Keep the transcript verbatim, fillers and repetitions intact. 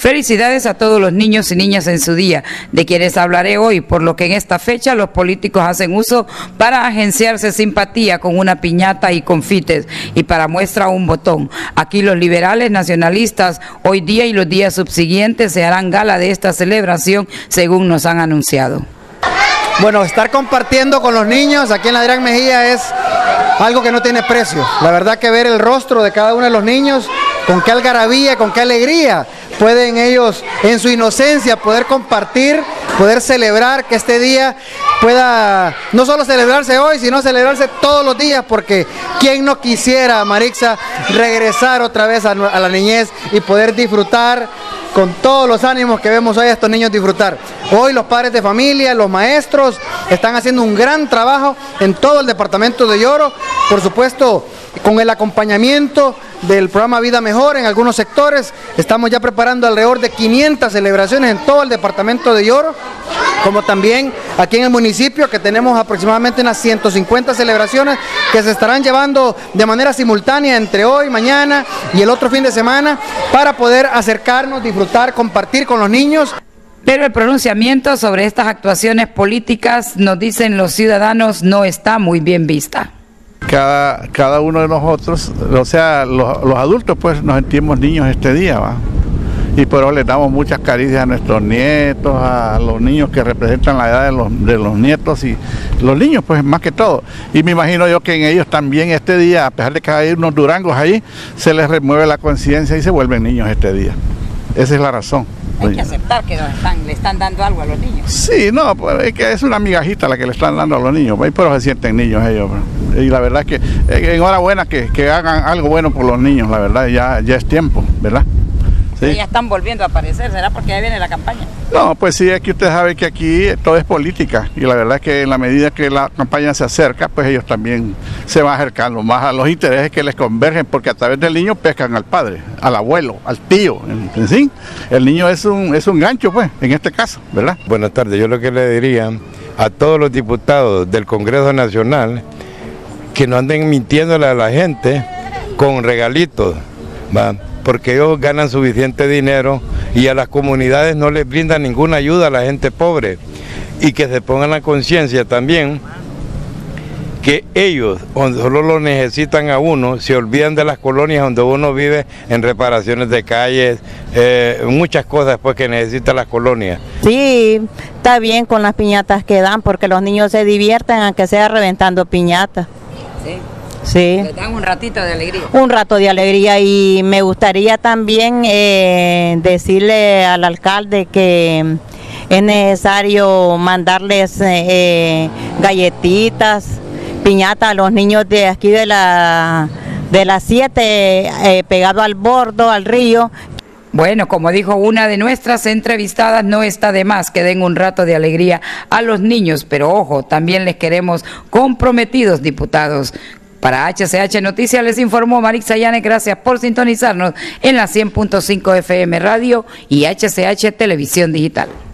Felicidades a todos los niños y niñas en su día, de quienes hablaré hoy, por lo que en esta fecha los políticos hacen uso para agenciarse simpatía con una piñata y confites, y para muestra un botón. Aquí los liberales nacionalistas hoy día y los días subsiguientes se harán gala de esta celebración, según nos han anunciado. Bueno, estar compartiendo con los niños aquí en la Gran Mejía es algo que no tiene precio. La verdad que ver el rostro de cada uno de los niños, con qué algarabía, con qué alegría pueden ellos en su inocencia poder compartir, poder celebrar, que este día pueda no solo celebrarse hoy, sino celebrarse todos los días, porque ¿quién no quisiera, Marixa, regresar otra vez a, a la niñez y poder disfrutar con todos los ánimos que vemos hoy a estos niños disfrutar? Hoy los padres de familia, los maestros están haciendo un gran trabajo en todo el departamento de Yoro, por supuesto con el acompañamiento del programa Vida Mejor en algunos sectores. Estamos ya preparando alrededor de quinientas celebraciones en todo el departamento de Yoro, como también aquí en el municipio, que tenemos aproximadamente unas ciento cincuenta celebraciones que se estarán llevando de manera simultánea entre hoy, mañana y el otro fin de semana, para poder acercarnos, disfrutar, compartir con los niños. Pero el pronunciamiento sobre estas actuaciones políticas, nos dicen los ciudadanos, no está muy bien vista. Cada, cada uno de nosotros, o sea, los, los adultos, pues nos sentimos niños este día, ¿va? Y por eso les damos muchas caricias a nuestros nietos, a los niños que representan la edad de los, de los nietos y los niños, pues más que todo. Y me imagino yo que en ellos también este día, a pesar de que hay unos durangos ahí, se les remueve la conciencia y se vuelven niños este día. Esa es la razón. Hay que aceptar que nos están, le están dando algo a los niños. Sí, no, es que es una migajita la que le están dando a los niños, pero se sienten niños ellos. Y la verdad es que enhorabuena que, que hagan algo bueno por los niños, la verdad, ya, ya es tiempo, ¿verdad? Sí. Ya están volviendo a aparecer, ¿será porque ahí viene la campaña? No, pues sí, es que usted sabe que aquí todo es política, y la verdad es que en la medida que la campaña se acerca, pues ellos también se van acercando más a los intereses que les convergen, porque a través del niño pescan al padre, al abuelo, al tío, en, en sí, el niño es un, es un gancho, pues, en este caso, ¿verdad? Buenas tardes, yo lo que le diría a todos los diputados del Congreso Nacional, que no anden mintiéndole a la gente con regalitos, ¿va? Porque ellos ganan suficiente dinero y a las comunidades no les brindan ninguna ayuda a la gente pobre, y que se pongan la conciencia también que ellos, donde solo lo necesitan a uno, se olvidan de las colonias donde uno vive, en reparaciones de calles, eh, muchas cosas pues que necesitan las colonias. Sí, está bien con las piñatas que dan, porque los niños se diviertan, aunque sea reventando piñatas. Sí. Sí. Les dan un ratito de alegría. Un rato de alegría, y me gustaría también eh, decirle al alcalde que es necesario mandarles eh, galletitas, piñatas a los niños de aquí de la de las siete, eh, pegado al bordo, al río. Bueno, como dijo una de nuestras entrevistadas, no está de más que den un rato de alegría a los niños, pero ojo, también les queremos comprometidos, diputados. Para H C H Noticias les informó Marixa Yanes. Gracias por sintonizarnos en la cien punto cinco F M Radio y H C H Televisión Digital.